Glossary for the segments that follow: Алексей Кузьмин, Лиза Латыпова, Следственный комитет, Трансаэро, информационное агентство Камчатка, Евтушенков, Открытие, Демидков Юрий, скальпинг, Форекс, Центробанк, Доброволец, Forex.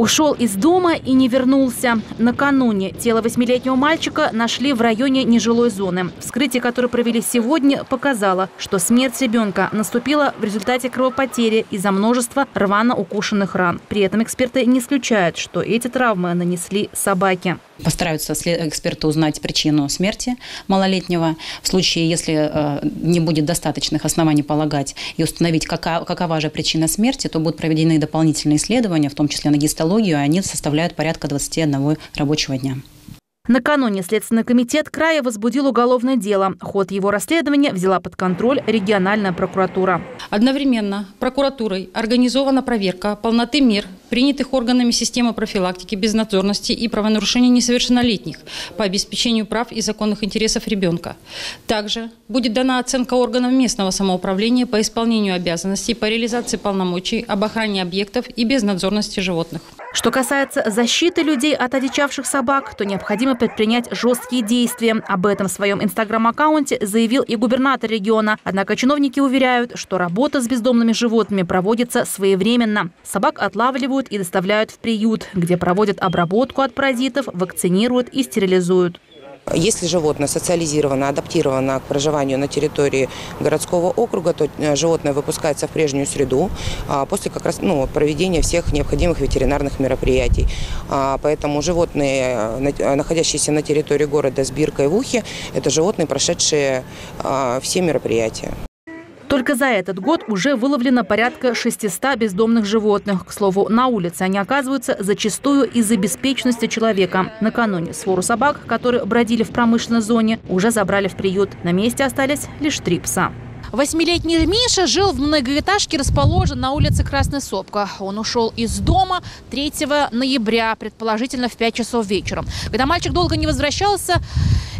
Ушел из дома и не вернулся. Накануне тело 8-летнего мальчика нашли в районе нежилой зоны. Вскрытие, которое провели сегодня, показало, что смерть ребенка наступила в результате кровопотери из-за множества рвано укушенных ран. При этом эксперты не исключают, что эти травмы нанесли собаки. Постараются эксперты узнать причину смерти малолетнего. В случае, если не будет достаточных оснований полагать и установить, какова же причина смерти, то будут проведены дополнительные исследования, в том числе на гистологию. Они составляют порядка 21 рабочего дня. Накануне Следственный комитет края возбудил уголовное дело. Ход его расследования взяла под контроль региональная прокуратура. Одновременно прокуратурой организована проверка полноты мер, принятых органами системы профилактики безнадзорности и правонарушений несовершеннолетних по обеспечению прав и законных интересов ребенка. Также будет дана оценка органов местного самоуправления по исполнению обязанностей по реализации полномочий об охране объектов и безнадзорности животных. Что касается защиты людей от одичавших собак, то необходимо предпринять жесткие действия. Об этом в своем инстаграм-аккаунте заявил и губернатор региона. Однако чиновники уверяют, что работа с бездомными животными проводится своевременно. Собак отлавливают и доставляют в приют, где проводят обработку от паразитов, вакцинируют и стерилизуют. Если животное социализировано, адаптировано к проживанию на территории городского округа, то животное выпускается в прежнюю среду после как раз проведения всех необходимых ветеринарных мероприятий. Поэтому животные, находящиеся на территории города с биркой в ухе, это животные, прошедшие все мероприятия. Только за этот год уже выловлено порядка 600 бездомных животных. К слову, на улице они оказываются зачастую из-за беспечности человека. Накануне свору собак, которые бродили в промышленной зоне, уже забрали в приют. На месте остались лишь 3 пса. 8-летний Миша жил в многоэтажке, расположенной на улице Красная Сопка. Он ушел из дома 3 ноября, предположительно в 5 часов вечера. Когда мальчик долго не возвращался,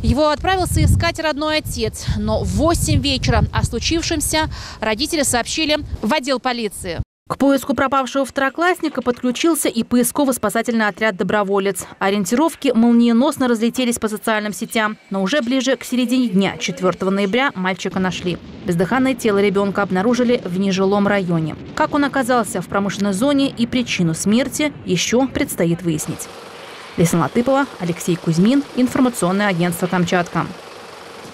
его отправился искать родной отец. Но в 8 вечера о случившемся родители сообщили в отдел полиции. К поиску пропавшего второклассника подключился и поисково-спасательный отряд «Доброволец». Ориентировки молниеносно разлетелись по социальным сетям. Но уже ближе к середине дня, 4 ноября, мальчика нашли. Бездыханное тело ребенка обнаружили в нежилом районе. Как он оказался в промышленной зоне и причину смерти еще предстоит выяснить. Лиза Латыпова, Алексей Кузьмин, информационное агентство «Камчатка».